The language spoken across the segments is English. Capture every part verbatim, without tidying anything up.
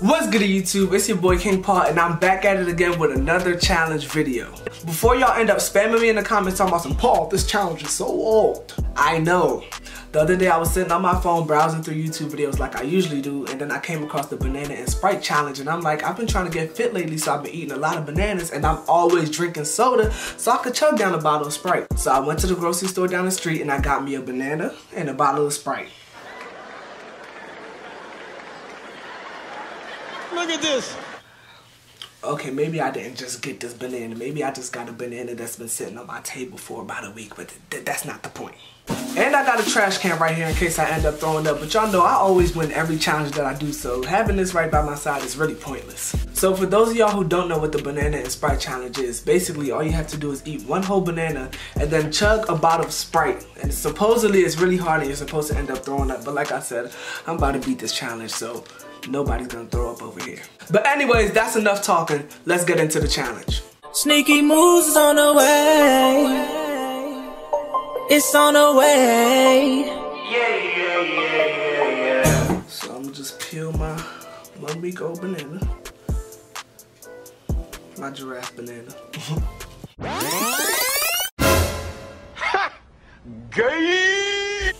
What's good YouTube? It's your boy King Paul and I'm back at it again with another challenge video. Before y'all end up spamming me in the comments talking about some Paul, this challenge is so old. I know. The other day I was sitting on my phone browsing through YouTube videos like I usually do, and then I came across the banana and Sprite challenge, and I'm like, I've been trying to get fit lately, so I've been eating a lot of bananas and I'm always drinking soda, so I could chug down a bottle of Sprite. So I went to the grocery store down the street and I got me a banana and a bottle of Sprite. Look at this. Okay, maybe I didn't just get this banana. Maybe I just got a banana that's been sitting on my table for about a week, but th that's not the point. And I got a trash can right here in case I end up throwing up, but y'all know I always win every challenge that I do, so having this right by my side is really pointless. So for those of y'all who don't know what the banana and Sprite challenge is, basically all you have to do is eat one whole banana and then chug a bottle of Sprite. And supposedly it's really hard and you're supposed to end up throwing up, but like I said, I'm about to beat this challenge, so nobody's gonna throw up over here. But anyways, that's enough talking. Let's get into the challenge. Sneaky moves is on the way. It's on the way. Yeah, yeah, yeah, yeah, yeah. So I'm gonna just peel my one week old banana. My giraffe banana. Ha! Gay!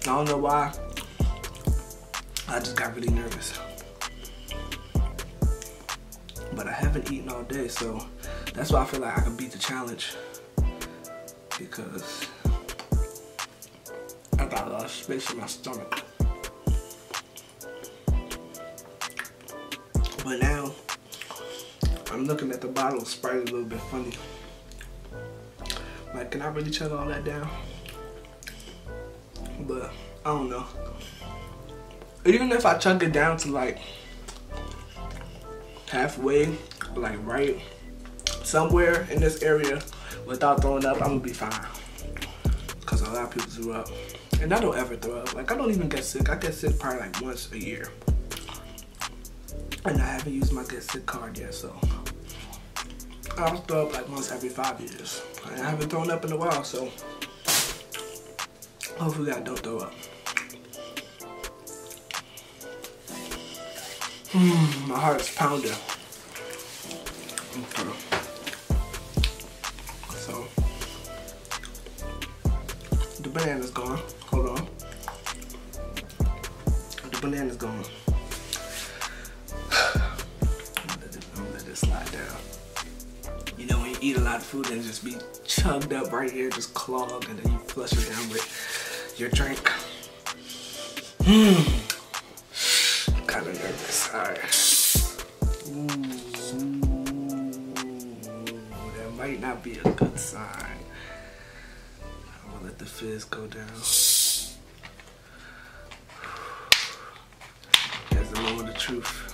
I don't know why, I just got really nervous. But I haven't eaten all day, so that's why I feel like I can beat the challenge. Because I got a lot of space in my stomach. But now, I'm looking at the bottle of Sprite a little bit funny. Like, can I really chug all that down? But I don't know. Even if I chunk it down to like halfway, like right somewhere in this area without throwing up, I'm gonna be fine. Cause a lot of people throw up. And I don't ever throw up. Like I don't even get sick. I get sick probably like once a year. And I haven't used my get sick card yet, so I'll throw up like once every five years. And I haven't thrown up in a while, so hopefully I don't throw up. Mm, my heart is pounding. Okay. So, the banana's gone. Hold on. The banana's gone. I'm gonna let it, I'm gonna let it slide down. You know, when you eat a lot of food and just be chugged up right here, just clogged, and then you flush it down with your drink. Mm. Kind of nervous. All right. Ooh, that might not be a good sign. I'm gonna let the fizz go down. That's the moment of the truth.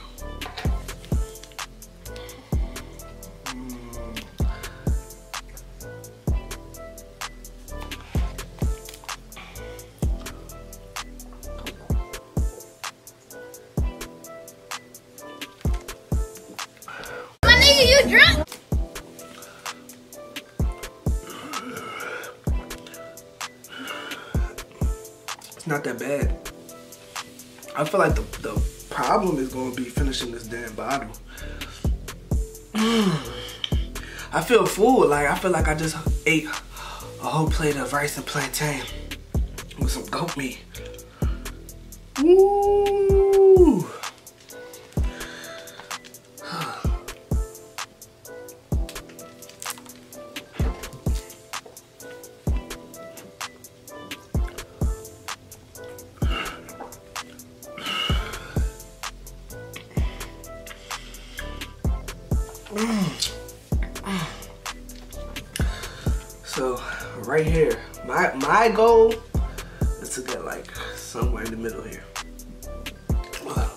You drunk? It's not that bad. I feel like the, the problem is going to be finishing this damn bottle. I feel full. Like I feel like I just ate a whole plate of rice and plantain with some goat meat. Woo! So right here, my my goal is to get like somewhere in the middle here. Wow.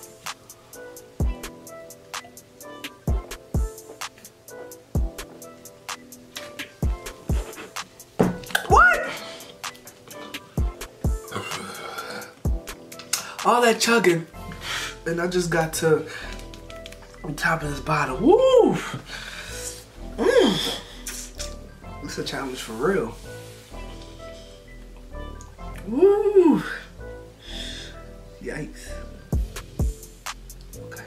What? All that chugging, and I just got to the top of this bottle. Woo! Mm. It's a challenge for real. Woo! Yikes. Okay.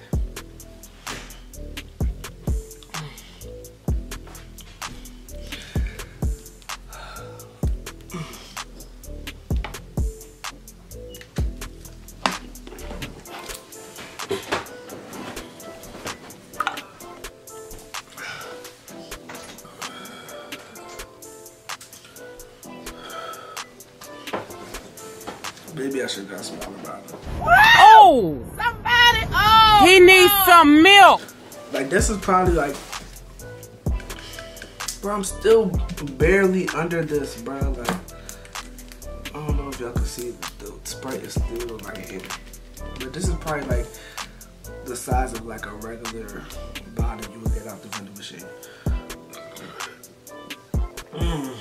Maybe I should have got some other bottle. Oh! Somebody! Oh! He needs oh. some milk! Like, this is probably like. Bro, I'm still barely under this, bro. Like, I don't know if y'all can see, the Sprite is still like heavy. But this is probably like the size of like a regular bottle you would get out the vending machine. Mmm.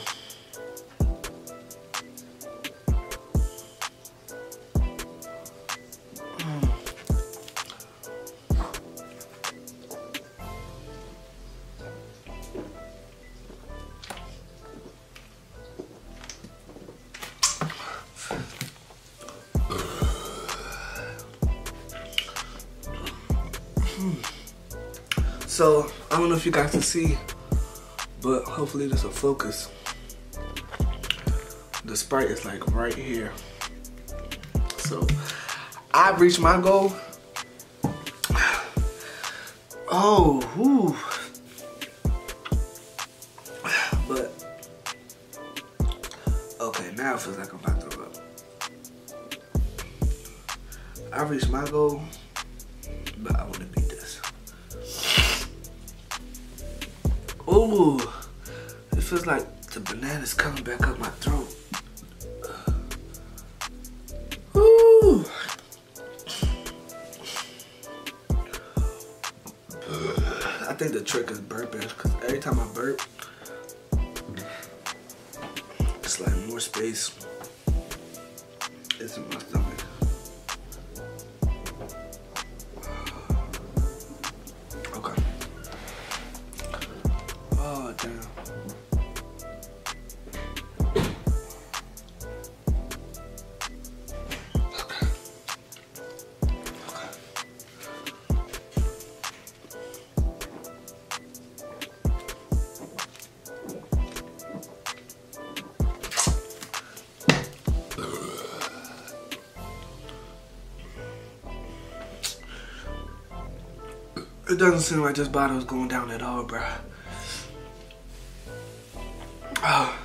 So, I don't know if you guys can see, but hopefully this will focus. The Sprite is like right here. So, I've reached my goal. Oh, whew. But, okay, now it feels like I'm about to throw up. I've reached my goal, but I want to beat this. Ooh, it feels like the banana's coming back up my throat. Ooh. I think the trick is burping, because every time I burp, it's like more space is in my stomach. It doesn't seem like this bottle is going down at all, bruh. Oh.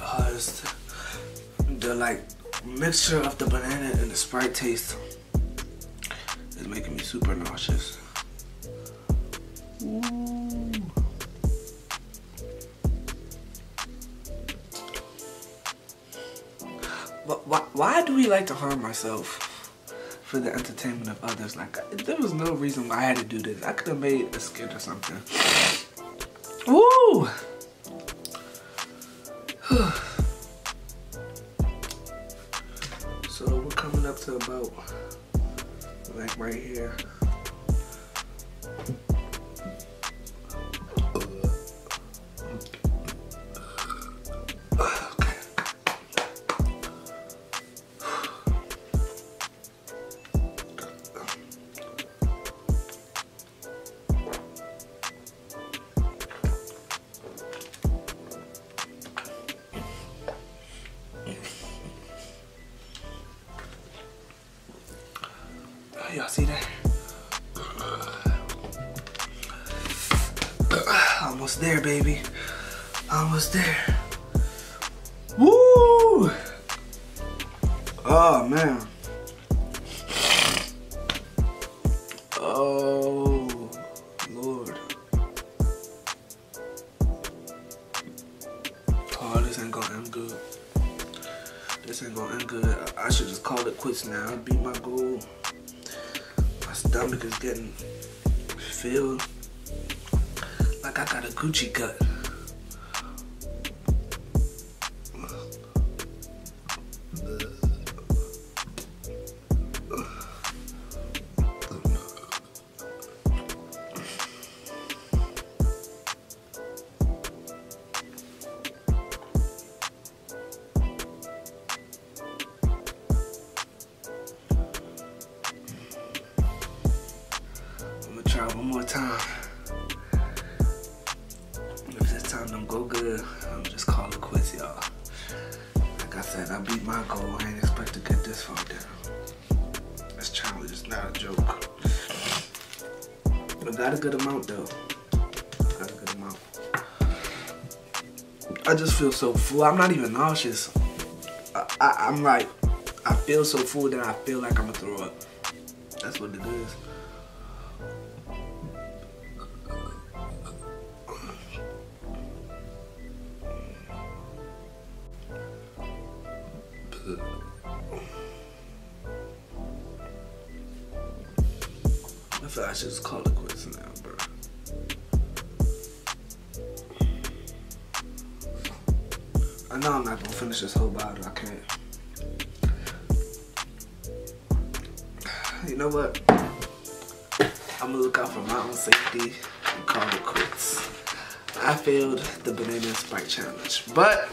Oh, it's the, the like mixture of the banana and the Sprite taste is making me super nauseous. Ooh. But why, why do we like to harm ourselves for the entertainment of others? Like, there was no reason why I had to do this. I could have made a skit or something. Woo! So we're coming up to about, like, right here. Y'all see that? Almost there, baby. Almost there. Woo! Oh, man. Oh, Lord. Oh, this ain't gonna end good. This ain't gonna end good. I should just call it quits now. I beat my goal. Stomach is getting filled like I got a Gucci gut. time. If this time don't go good, I'm just calling it quits, y'all. Like I said, I beat my goal. I ain't expect to get this far down. This challenge is not a joke. I got a good amount though. Got a good amount. I just feel so full. I'm not even nauseous. I, I, I'm like, I feel so full that I feel like I'm gonna throw up. That's what it is. I feel like I should just call it quits now, bro. I know I'm not gonna finish this whole bottle. I can't. You know what? I'm gonna look out for my own safety and call it quits. I failed the banana and Sprite challenge, but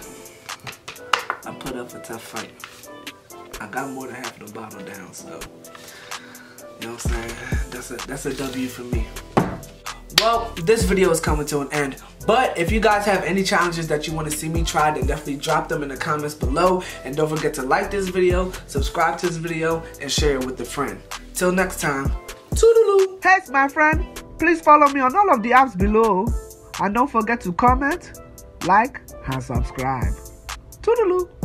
I put up a tough fight. I got more than half the bottle down, so. You know what I'm saying? That's a, that's a W for me. Well, this video is coming to an end. But if you guys have any challenges that you want to see me try, then definitely drop them in the comments below. And don't forget to like this video, subscribe to this video, and share it with a friend. Till next time, toodaloo. Thanks, my friend. Please follow me on all of the apps below. And don't forget to comment, like, and subscribe. Toodaloo.